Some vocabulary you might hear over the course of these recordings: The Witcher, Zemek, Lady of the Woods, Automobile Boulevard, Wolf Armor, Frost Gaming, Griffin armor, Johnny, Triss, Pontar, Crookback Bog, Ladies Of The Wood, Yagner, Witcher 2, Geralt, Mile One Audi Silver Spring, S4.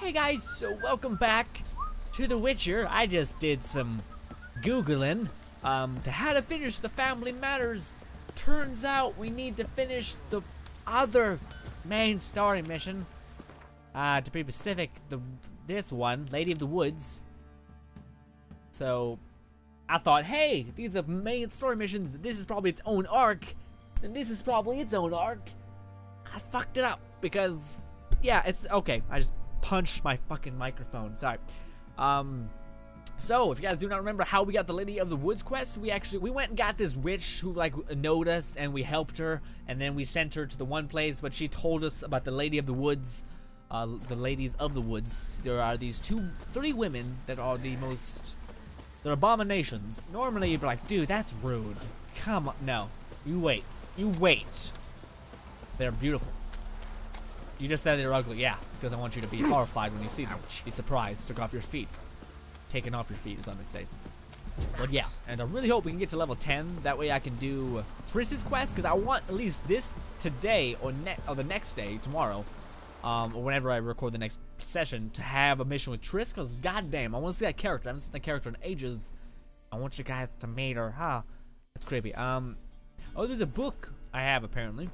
Hey guys, so welcome back to The Witcher. I just did some Googling to how to finish the family matters. Turns out we need to finish the other main story mission. To be specific, this one, Lady of the Woods. So I thought, hey, these are main story missions. This is probably its own arc, and this is probably its own arc. I fucked it up because, yeah, it's okay. I just punched my fucking microphone. Sorry. So if you guys do not remember how we got the Lady of the Woods quest, we went and got this witch who like knowed us, and we helped her, and then we sent her to the one place, but she told us about the Lady of the Woods. The Ladies of the Woods. There are these three women that are they're abominations. Normally you'd be like, dude, that's rude. Come on, no. You wait. They're beautiful. You just said they're ugly. Yeah, it's because I want you to be horrified when you see them. Ouch. Be surprised. Taken off your feet is what I would say. But yeah, and I really hope we can get to level 10. That way I can do Triss's quest, because I want at least this today or the next day, tomorrow, or whenever I record the next session, to have a mission with Triss, because goddamn, I want to see that character. I haven't seen that character in ages. I want you guys to meet her, huh? That's creepy. Oh, there's a book I have apparently.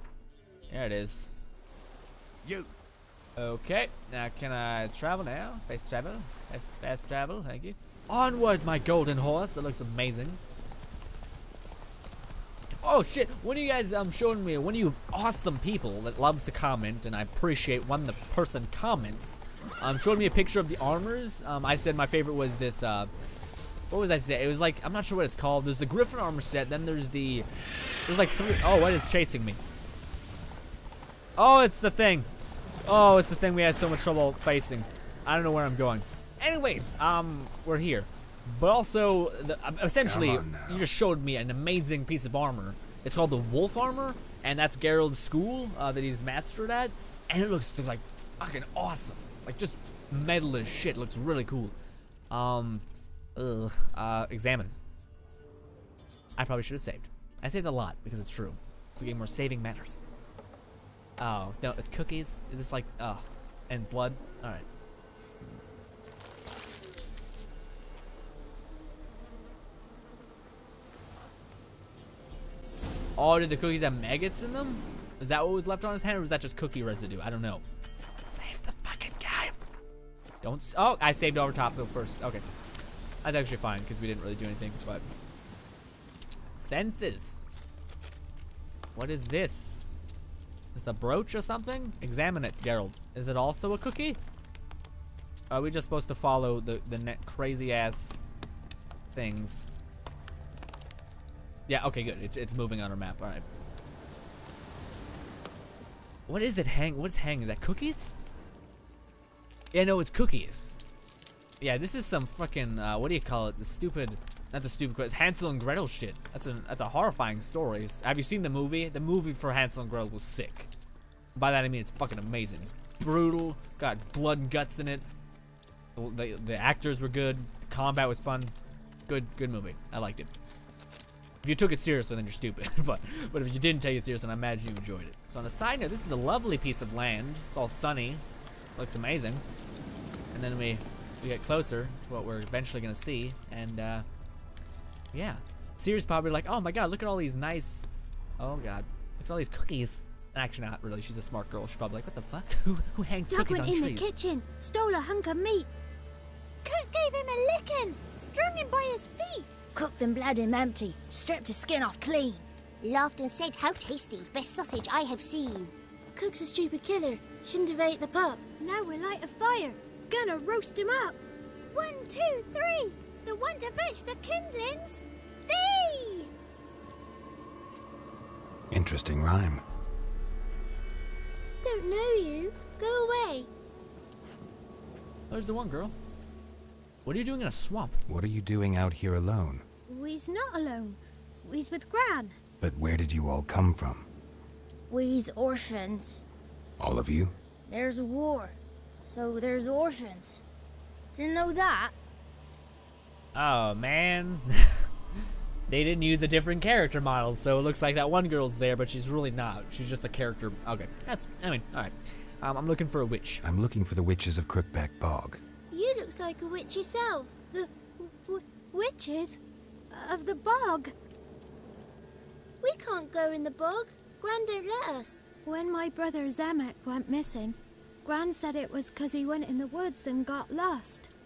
There it is. You. Okay, now can I travel now? Fast travel, thank you. Onward, my golden horse. That looks amazing. Oh shit, when are you guys showing me, one of you awesome people that loves to comment, and I appreciate when the person comments, showed me a picture of the armors. I said my favorite was this, what was I say? It was like, I'm not sure what it's called. There's the Griffin armor set, then there's like three, oh, what is chasing me? Oh, it's the thing. Oh, it's the thing we had so much trouble facing. I don't know where I'm going. Anyways, we're here. But also, essentially, you just showed me an amazing piece of armor. It's called the Wolf Armor, and that's Geralt's school that he's mastered at. And it looks like fucking awesome. Like just metal as shit. Looks really cool. Examine. I probably should have saved. I saved a lot because it's true. It's a game where saving matters. Oh, no, it's cookies. Is this like, and blood? Alright. Oh, did the cookies have maggots in them? Is that what was left on his hand, or was that just cookie residue? I don't know. Save the fucking guy. Don't, oh, I saved over top though first. Okay. That's actually fine, because we didn't really do anything, but. Senses. What is this? Is it a brooch or something? Examine it, Geralt. Is it also a cookie? Are we just supposed to follow the crazy ass things? Yeah, okay, good. It's moving on our map. All right. What is it hang? What's hanging? Is that cookies? Yeah, no, it's cookies. Yeah, this is some fucking what do you call it? The stupid, not the stupid, it's Hansel and Gretel shit. That's a horrifying story. Have you seen the movie? The movie for Hansel and Gretel was sick. By that I mean it's fucking amazing. It's brutal. Got blood and guts in it. The actors were good. The combat was fun. Good movie. I liked it. If you took it seriously, then you're stupid. but if you didn't take it seriously, I imagine you enjoyed it. So on a side note, this is a lovely piece of land. It's all sunny. Looks amazing. And then we get closer to what we're eventually gonna see, and yeah, Sears probably like, oh my god, look at all these nice, oh god, look at all these cookies. Actually, not really. She's a smart girl. She's probably like, what the fuck? Who hangs cookies on trees? Duck went in the kitchen, stole a hunk of meat. Cook gave him a licking, strung him by his feet. Cooked them blood him empty, stripped his skin off clean. Laughed and said, how tasty, best sausage I have seen. Cook's a stupid killer, shouldn't have ate the pup. Now we'll light a fire, gonna roast him up. 1, 2, 3. The one to fetch the kindlings, thee! Interesting rhyme. Don't know you. Go away. There's the one girl. What are you doing in a swamp? What are you doing out here alone? We's not alone. We's with Gran. But where did you all come from? We's orphans. All of you? There's a war, so there's orphans. Didn't know that. Oh man, they didn't use a different character model, so it looks like that one girl's there, but she's really not. She's just a character. Okay, that's. I mean, all right. I'm looking for a witch. I'm looking for the witches of Crookback Bog. You looks like a witch yourself. The witches of the bog. We can't go in the bog. Gran don't let us. When my brother Zemek went missing, Gran said it was because he went in the woods and got lost.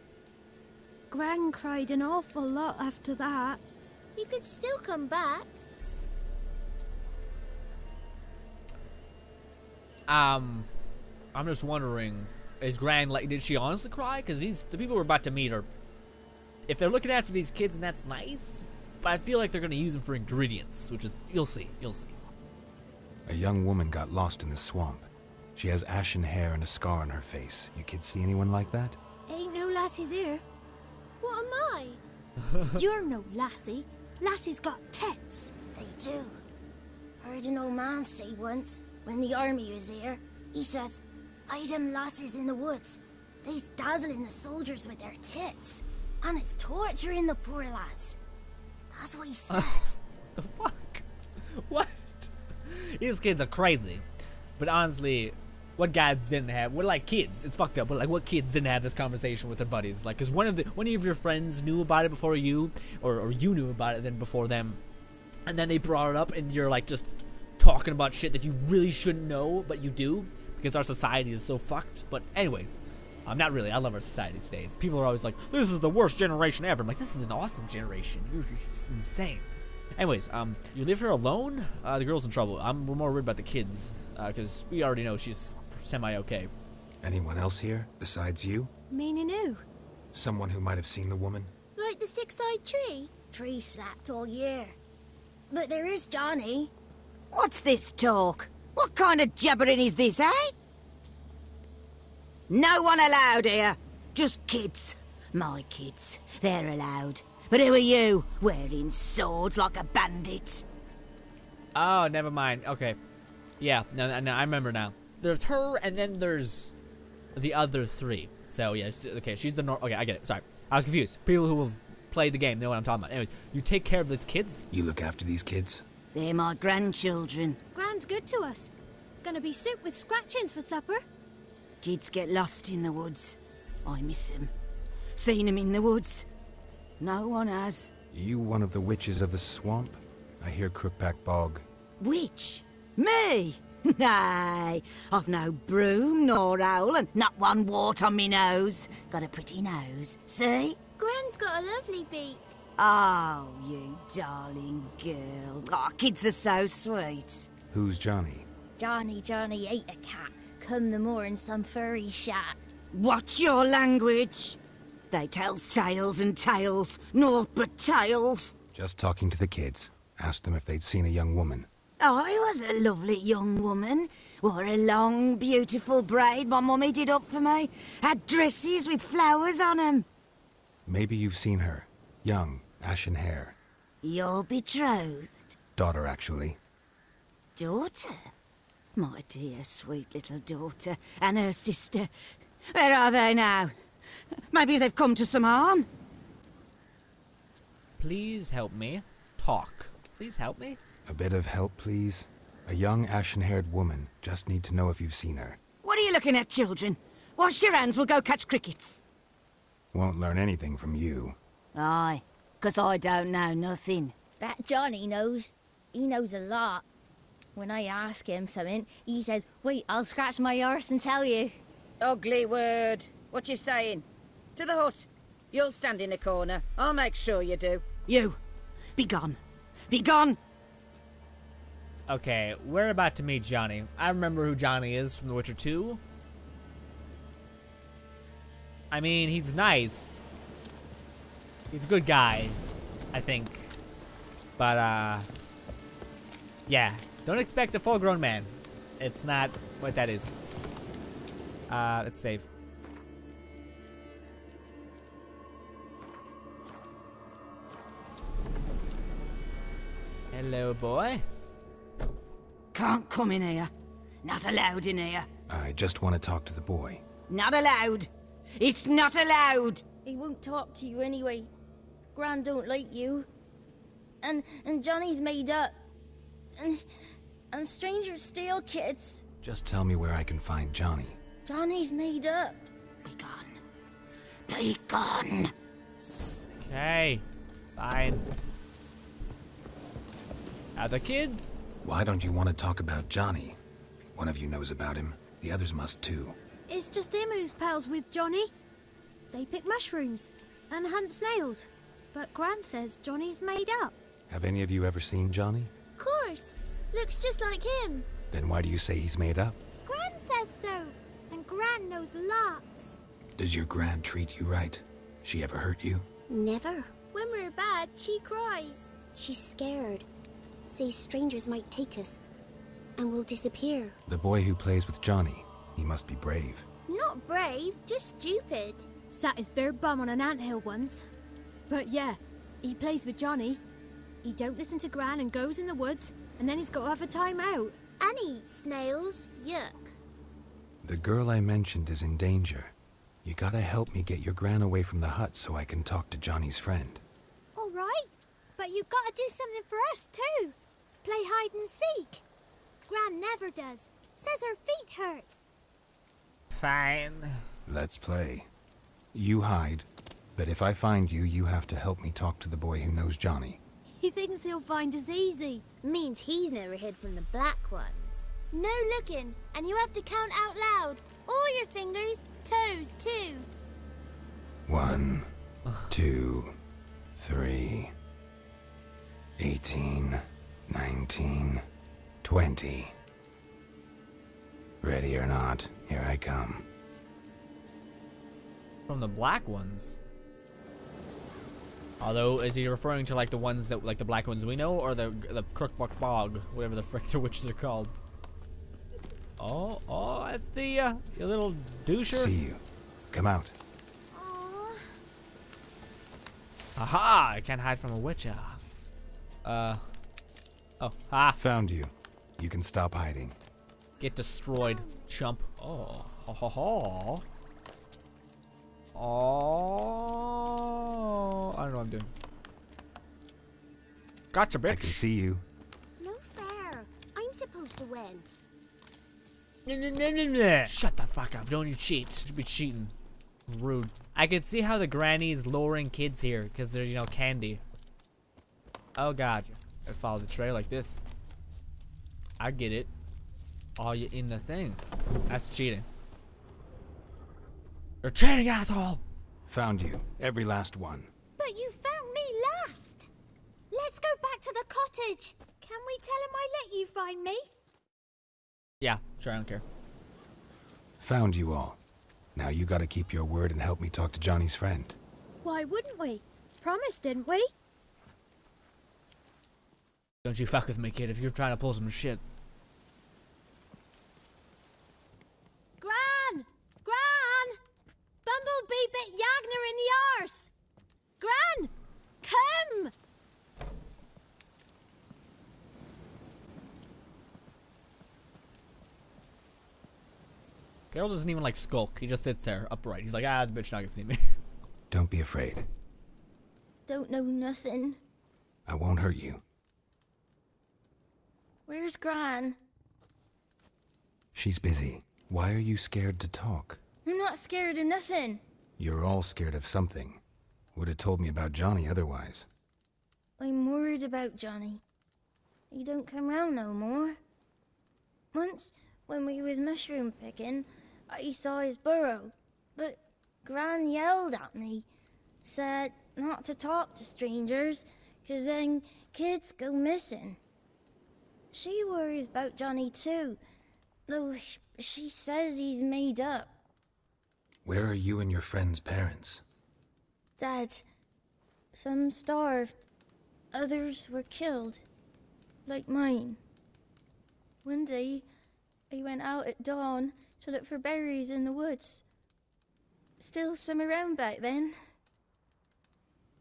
Gran cried an awful lot after that. You could still come back. I'm just wondering, is Gran, like, did she honestly cry? Because the people we're about to meet are, if they're looking after these kids, and that's nice, but I feel like they're going to use them for ingredients, which is, you'll see. A young woman got lost in the swamp. She has ashen hair and a scar on her face. You kids see anyone like that? Ain't no lassies here. What am I? You're no lassie. Lassies got tits. They do. Heard an old man say once, when the army was here, he says, hide them lasses in the woods. They's dazzling the soldiers with their tits. And it's torturing the poor lads. That's what he said. The fuck? What? These kids are crazy. But honestly, what guys didn't have, we're like kids, it's fucked up, but like what kids didn't have this conversation with their buddies? Like, cause one of your friends knew about it before you, or you knew about it then before them, and then they brought it up and you're like just talking about shit that you really shouldn't know, but you do, because our society is so fucked. But anyways, not really, I love our society today. It's, people are always like, this is the worst generation ever. I'm like, this is an awesome generation, you're just insane. Anyways, you live here alone? The girl's in trouble. We're more worried about the kids, because we already know she's semi-okay. Anyone else here besides you? Meaning who? Someone who might have seen the woman. Like the six-eyed tree? Tree slapped all year. But there is Johnny. What's this talk? What kind of jabbering is this, eh? No one allowed here. Just kids. My kids. They're allowed. But who are you, wearing swords like a bandit? Oh, never mind. Okay. Yeah, no, I remember now. There's her, and then there's the other three. So, yeah, okay, she's the normal. Okay, I get it. Sorry. I was confused. People who have played the game know what I'm talking about. Anyways, you take care of these kids? You look after these kids? They're my grandchildren. Gran's good to us. Gonna be soup with scratchings for supper. Kids get lost in the woods. I miss them. Seen them in the woods. No one has. You one of the witches of the swamp? I hear Crookback Bog. Witch? Me? Nay, I've no broom nor owl and not one wart on me nose. Got a pretty nose, see? Gran's got a lovely beak. Oh, you darling girl. Our kids are so sweet. Who's Johnny? Johnny ate a cat. Come the morn, some furry shat. Watch your language. They tells tales and tales, naught but tales. Just talking to the kids. Asked them if they'd seen a young woman. I was a lovely young woman. Wore a long, beautiful braid my mummy did up for me. Had dresses with flowers on 'em. Maybe you've seen her. Young, ashen hair. Your betrothed? Daughter, actually. Daughter? My dear, sweet little daughter and her sister. Where are they now? Maybe they've come to some harm. Please help me talk. Please help me. A bit of help, please. A young ashen-haired woman. Just need to know if you've seen her. What are you looking at, children? Wash your hands, we'll go catch crickets. Won't learn anything from you. Aye, 'cause I don't know nothing. That Johnny knows. He knows a lot. When I ask him something, he says, wait, I'll scratch my arse and tell you. Ugly word. What you saying? To the hut. You'll stand in a corner. I'll make sure you do. You. Be gone. Be gone. Okay, we're about to meet Johnny. I remember who Johnny is from The Witcher 2. I mean, he's nice. He's a good guy, I think. But, yeah. Don't expect a full-grown man. It's not what that is. Let's save. Hello, boy. Can't come in here. Not allowed in here. I just want to talk to the boy. Not allowed. It's not allowed. He won't talk to you anyway. Gran don't like you. And Johnny's made up. And strangers steal kids. Just tell me where I can find Johnny. Johnny's made up. Be gone. Be gone. Okay. Fine. Other kids? Why don't you want to talk about Johnny? One of you knows about him. The others must too. It's just him who's pals with Johnny. They pick mushrooms and hunt snails. But Gran says Johnny's made up. Have any of you ever seen Johnny? Of course. Looks just like him. Then why do you say he's made up? Gran says so. And Gran knows lots. Does your Gran treat you right? She ever hurt you? Never. When we're bad, she cries. She's scared. Says strangers might take us. And we'll disappear. The boy who plays with Johnny, he must be brave. Not brave, just stupid. Sat his bare bum on an anthill once. But yeah, he plays with Johnny. He don't listen to Gran and goes in the woods, and then he's got to have a time out. And he eats snails. Yuck. The girl I mentioned is in danger. You gotta help me get your Gran away from the hut so I can talk to Johnny's friend. All right, but you gotta do something for us too. Play hide and seek. Gran never does. Says her feet hurt. Fine. Let's play. You hide, but if I find you, you have to help me talk to the boy who knows Johnny. He thinks he'll find us easy. Means he's never hid from the black ones. No looking, and you have to count out loud. All your fingers, toes too. 1, 2, 3, 18, 19... 20. Ready or not, here I come. From the black ones? Although, is he referring to like the ones that, like the black ones we know, or the Crookback Bog, whatever the frick the witches are called? Oh, oh, I see ya, you little doucher. See you. Come out. Aww. Aha! I can't hide from a witcher. Oh, ah. Found you. You can stop hiding. Get destroyed, chump. Oh, ho, ho, ho. Oh, I don't know what I'm doing. Gotcha, bitch. I can see you. No fair. I'm supposed to win. Shut the fuck up. Don't you cheat. You should be cheating. Rude. I could see how the granny is luring kids here because they're, you know, candy. Oh, God. I follow the trail like this. I get it. Oh, you're in the thing. That's cheating. You're cheating, asshole! Found you. Every last one. But you found me last! Let's go back to the cottage. Can we tell him I let you find me? Yeah, sure, I don't care. Found you all. Now you gotta keep your word and help me talk to Johnny's friend. Why wouldn't we? Promised, didn't we? Don't you fuck with me, kid, if you're trying to pull some shit. Gran! Gran! Bumblebee bit Yagner in the arse! Gran! Come! Geralt doesn't even, like, skulk. He just sits there, upright. He's like, ah, the bitch not gonna see me. Don't be afraid. Don't know nothing. I won't hurt you. Where's Gran? She's busy. Why are you scared to talk? I'm not scared of nothing. You're all scared of something. Would have told me about Johnny otherwise. I'm worried about Johnny. He don't come round no more. Once, when we was mushroom picking, I saw his burrow. But Gran yelled at me. Said not to talk to strangers, 'cause then kids go missing. She worries about Johnny too, though she says he's made up. Where are you and your friend's parents? Dad, some starved, others were killed, like mine. One day, I went out at dawn to look for berries in the woods. Still some around back then.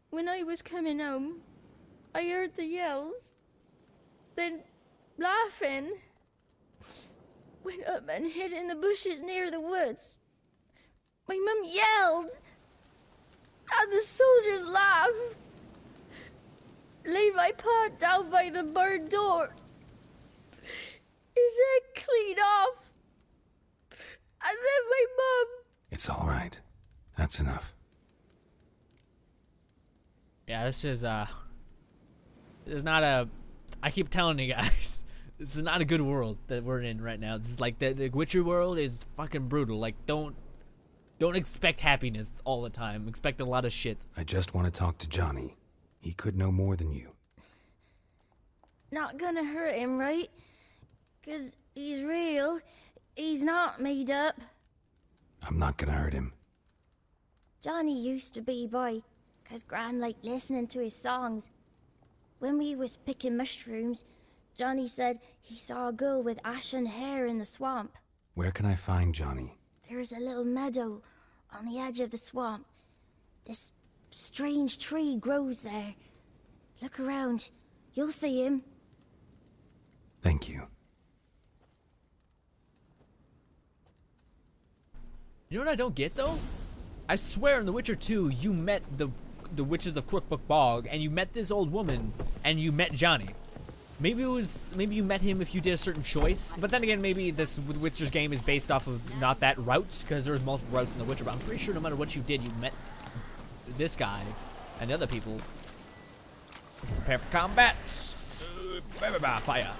When I was coming home, I heard the yells, then laughing, went up and hid in the bushes near the woods. My mum yelled, and the soldiers laughed. Laid my pa down by the barn door. His head clean off. And then my mom. It's all right. That's enough. Yeah, this is not a. I keep telling you guys, this is not a good world that we're in right now. This is like the Witcher world is fucking brutal. Like, don't expect happiness all the time. Expect a lot of shit. I just want to talk to Johnny. He could know more than you. Not gonna hurt him, right? 'Cause he's real. He's not made up. I'm not gonna hurt him. Johnny used to be a boy, 'cause Gran liked listening to his songs. When we was picking mushrooms, Johnny said he saw a girl with ashen hair in the swamp. Where can I find Johnny? There is a little meadow on the edge of the swamp. This strange tree grows there. Look around. You'll see him. Thank you. You know what I don't get, though? I swear in The Witcher 2, you met the witches of Crookback Bog, and you met this old woman, and you met Johnny. Maybe it was, maybe you met him if you did a certain choice, but then again, maybe this Witcher's game is based off of not that route, because there's multiple routes in The Witcher, but I'm pretty sure no matter what you did, you met this guy and the other people. Let's prepare for combat. Fire.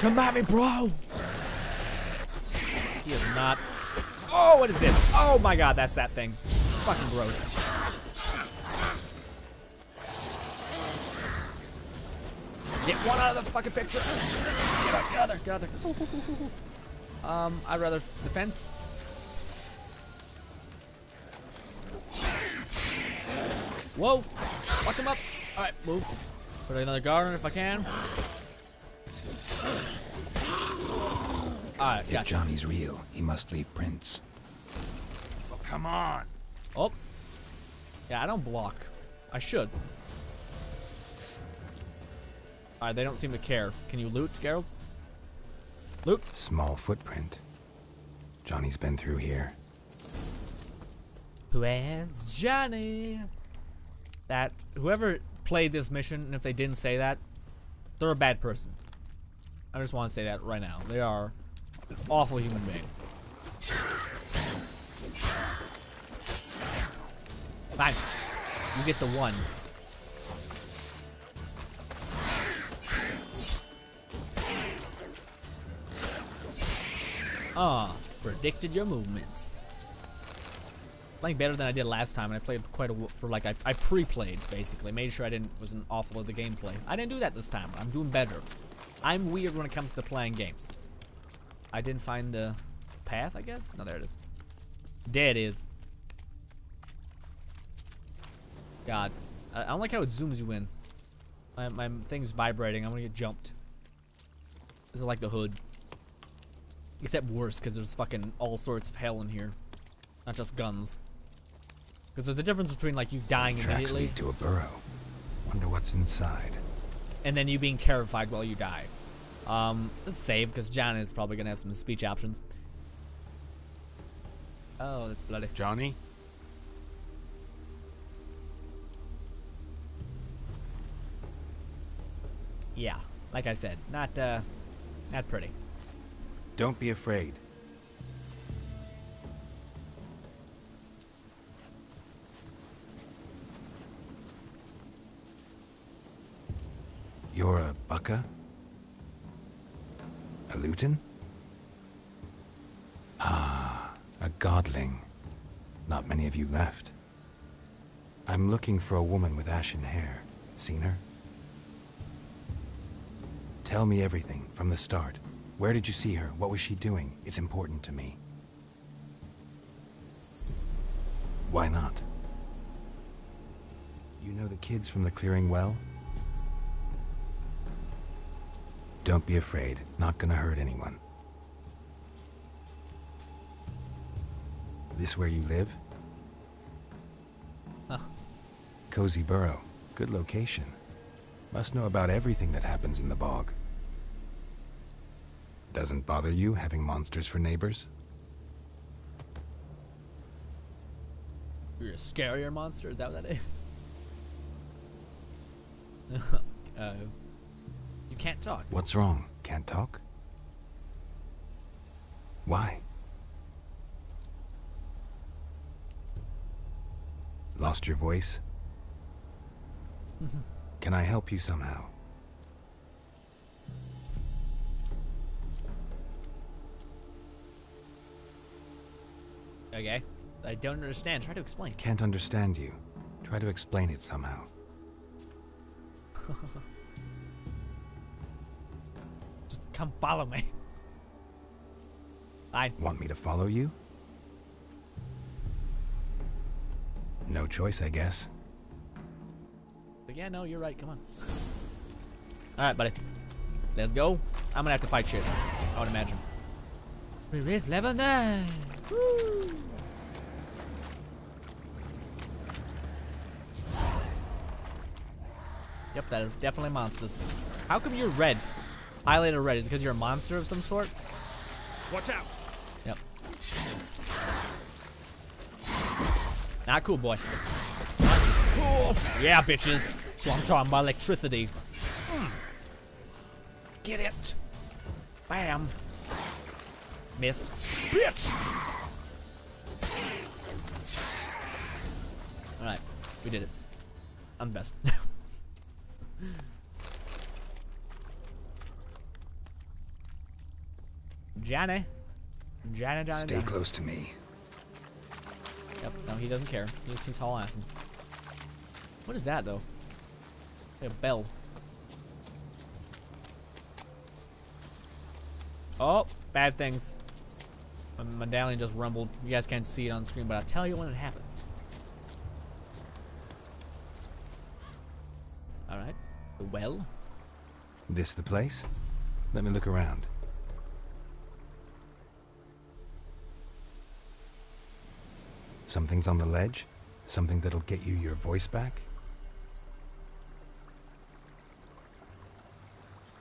Come at me, bro. He is not. Oh, what is this? Oh my god, that's that thing. Fucking gross. Get one out of the fucking picture. Get out, get out, get out. I'd rather defense. Whoa. Fuck him up. Alright, move. Put another guard on if I can. Alright, gotcha. If Johnny's real, he must leave prints. Oh, come on. Oh. Yeah, I don't block. I should. Alright, they don't seem to care. Can you loot, Geralt? Loot. Small footprint. Johnny's been through here. Where's Johnny? That whoever played this mission, and if they didn't say that, they're a bad person. I just want to say that right now. They are an awful human being. Fine. You get the one. Ah, predicted your movements. Playing better than I did last time, and I played quite a for like I pre-played basically, made sure I didn't wasn't awful at the gameplay. I didn't do that this time. I'm doing better. I'm weird when it comes to playing games. I didn't find the path, I guess. No, there it is. There it is. God, I don't like how it zooms you in. My thing's vibrating. I'm gonna get jumped. This is like the hood, except worse because there's fucking all sorts of hell in here, not just guns. Because there's a difference between like you dying immediately. Tracks lead to a burrow. Wonder what's inside. And then you being terrified while you die. Let's save because Johnny is probably gonna have some speech options. Oh, that's bloody. Johnny. Yeah, like I said, not pretty. Don't be afraid. You're a Bucca? A Luton? Ah, a godling. Not many of you left. I'm looking for a woman with ashen hair. Seen her? Tell me everything from the start. Where did you see her? What was she doing? It's important to me. Why not? You know the kids from the clearing well? Don't be afraid, not gonna hurt anyone. This where you live? Ugh. Cozy burrow, good location. Must know about everything that happens in the bog. Doesn't bother you having monsters for neighbors? You're a scarier monster, is that what that is? Can't talk. What's wrong? Can't talk? Why? Lost your voice? Can I help you somehow? Okay. I don't understand. Try to explain. Can't understand you. Try to explain it somehow. Just come follow me. I want me to follow you? No choice, I guess. But yeah, no, you're right. Come on. All right, buddy. Let's go. I'm gonna have to fight shit, I would imagine. We reached level 9. Woo. Yep, that is definitely monsters. How come you're red? Highlighted red. Is it because you're a monster of some sort? Watch out! Yep. Not cool, boy. Cool. Yeah, bitches. So I'm talking about electricity. Get it. Bam. Missed. Bitch. All right, we did it. I'm the best. Johnny. Stay close to me. Yep, no, he doesn't care. He's haul assing. What is that, though? Like a bell. Oh, bad things. My medallion just rumbled. You guys can't see it on screen, but I'll tell you when it happens. Alright. The well. This the place? Let me look around. Something's on the ledge? Something that'll get you your voice back?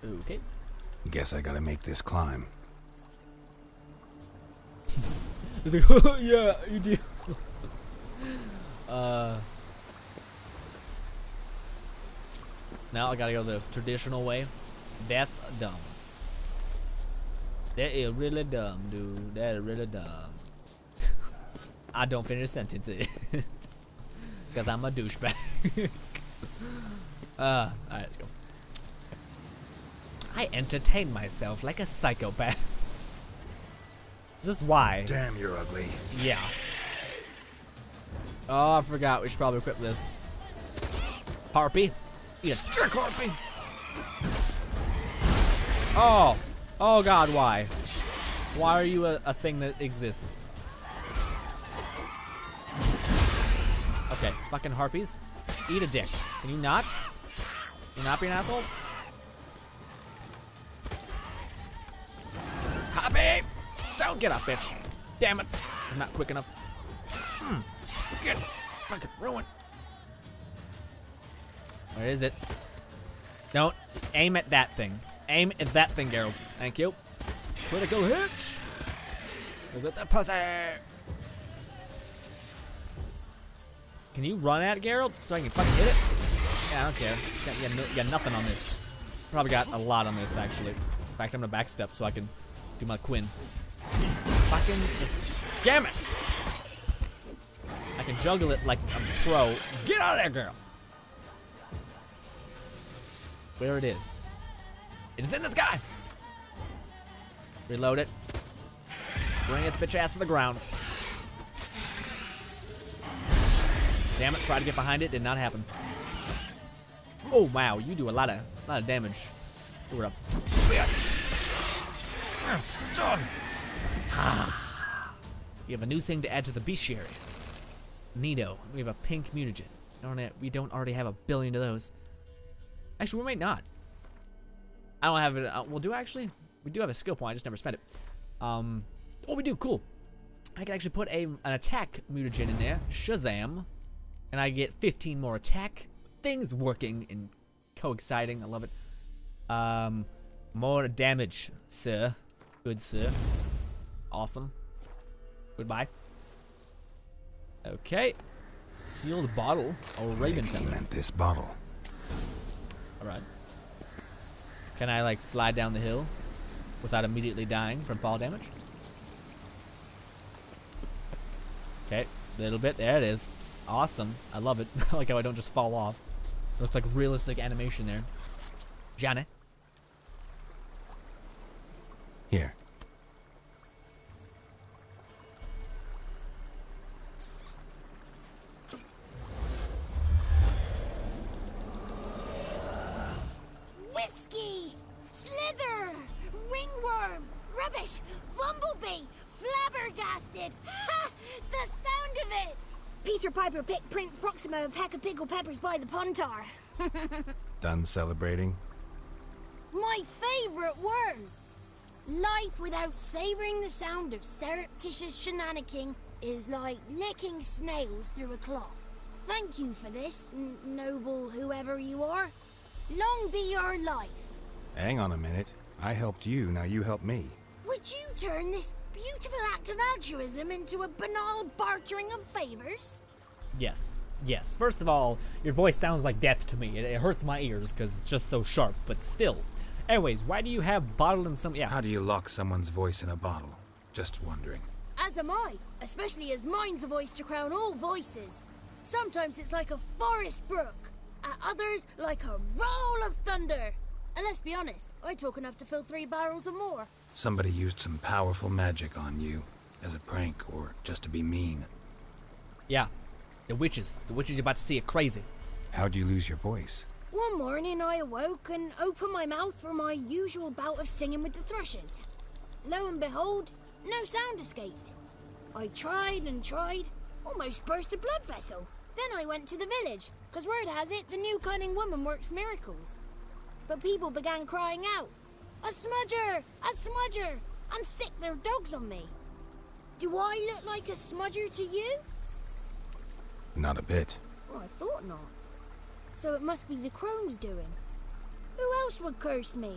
Okay. Guess I gotta make this climb. Yeah, you do. Now I gotta go the traditional way. That's dumb. That is really dumb, dude. That is really dumb. I don't finish sentences. Because I'm a douchebag. Alright, let's go. I entertain myself like a psychopath. This is why. Damn, you're ugly. Yeah. Oh, I forgot. We should probably equip this. Harpy. You jerk, Harpy. Oh. Oh, God, why? Why are you a thing that exists? Okay, fucking harpies, eat a dick. Can you not? Can you not be an asshole? Harpy! Don't get up, bitch. Damn it. It's not quick enough. Get fucking ruined. Where is it? Don't aim at that thing. Aim at that thing, Geralt. Thank you. Critical hit. Is it the pussy? Can you run at Geralt so I can fucking hit it? Yeah, I don't care. You got nothing on this. Probably got a lot on this, actually. In fact, I'm gonna backstep so I can do my Quinn. Fucking damn it! I can juggle it like I'm a pro. Get out of there, Geralt! Where it is? It is in the sky! Reload it. Bring its bitch ass to the ground. Damn it, try to get behind it, did not happen. Oh wow, you do a lot of damage. Do it up. You have a new thing to add to the bestiary. Nido. We have a pink mutagen. We don't already have a billion of those. Actually, we might not. I don't have it. Well, do I actually? We do have a skill point, I just never spent it. Oh, we do, cool. I can actually put an attack mutagen in there. Shazam. And I get 15 more attack. Things working and coexciting. I love it. More damage, sir. Good, sir. Awesome. Goodbye. Okay. Sealed bottle. Oh, Raven feather. Meant this bottle. All right. Can I like slide down the hill without immediately dying from fall damage? Okay. Little bit. There it is. Awesome. I love it. I like how I don't just fall off. It looks like realistic animation there. Johnny. Here. Whiskey! Slither! Ringworm! Rubbish! Bumblebee! Flabbergasted! Ha! The sound of it! Peter Piper picked Prince Proxima a pack of pickled peppers by the Pontar. Done celebrating? My favorite words! Life without savoring the sound of surreptitious shenanigans is like licking snails through a cloth. Thank you for this, noble whoever you are. Long be your life. Hang on a minute. I helped you, now you help me. Would you turn this beautiful act of altruism into a banal bartering of favors? Yes. Yes. First of all, your voice sounds like death to me. It hurts my ears because it's just so sharp, but still. Anyways, why do you have bottle in some... Yeah. How do you lock someone's voice in a bottle? Just wondering. As am I. Especially as mine's a voice to crown all voices. Sometimes it's like a forest brook. At others, like a roll of thunder. And let's be honest, I talk enough to fill 3 barrels or more. Somebody used some powerful magic on you. As a prank, or just to be mean. Yeah. The witches. The witches you're about to see are crazy. How do you lose your voice? One morning I awoke and opened my mouth for my usual bout of singing with the thrushes. Lo and behold, no sound escaped. I tried and tried, almost burst a blood vessel. Then I went to the village, because word has it, the new cunning woman works miracles. But people began crying out, "A smudger! A smudger!" and sicked their dogs on me. Do I look like a smudger to you? Not a bit. Well, I thought not. So it must be the crone's doing. Who else would curse me?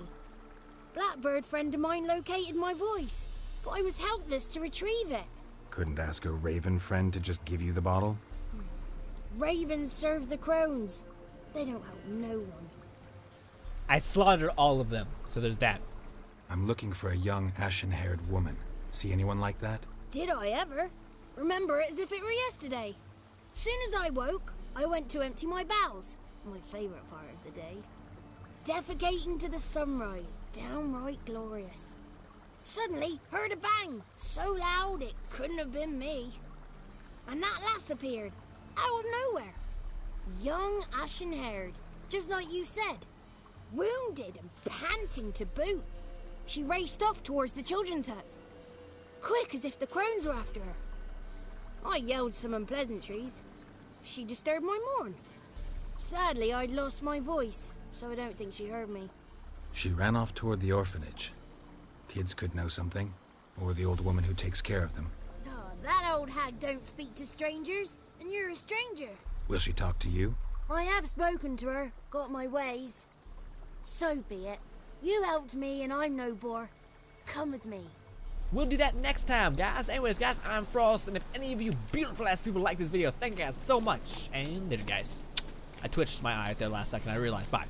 Blackbird friend of mine located my voice, but I was helpless to retrieve it. Couldn't ask a raven friend to just give you the bottle? Ravens serve the crones. They don't help no one. I slaughtered all of them, so there's that. I'm looking for a young, ashen-haired woman. See anyone like that? Did I ever? Remember it as if it were yesterday. Soon as I woke, I went to empty my bowels. My favorite part of the day. Defecating to the sunrise, downright glorious. Suddenly, heard a bang, so loud it couldn't have been me. And that lass appeared, out of nowhere. Young, ashen-haired, just like you said. Wounded and panting to boot. She raced off towards the children's huts, quick as if the crones were after her. I yelled some unpleasantries. She disturbed my morn. Sadly, I'd lost my voice, so I don't think she heard me. She ran off toward the orphanage. Kids could know something, or the old woman who takes care of them. Oh, that old hag don't speak to strangers, and you're a stranger. Will she talk to you? I have spoken to her, got my ways. So be it. You helped me, and I'm no bore. Come with me. We'll do that next time, guys. Anyways, guys, I'm Frost, and if any of you beautiful-ass people like this video, thank you guys so much. And later, guys. I twitched my eye at the last second. I realized. Bye.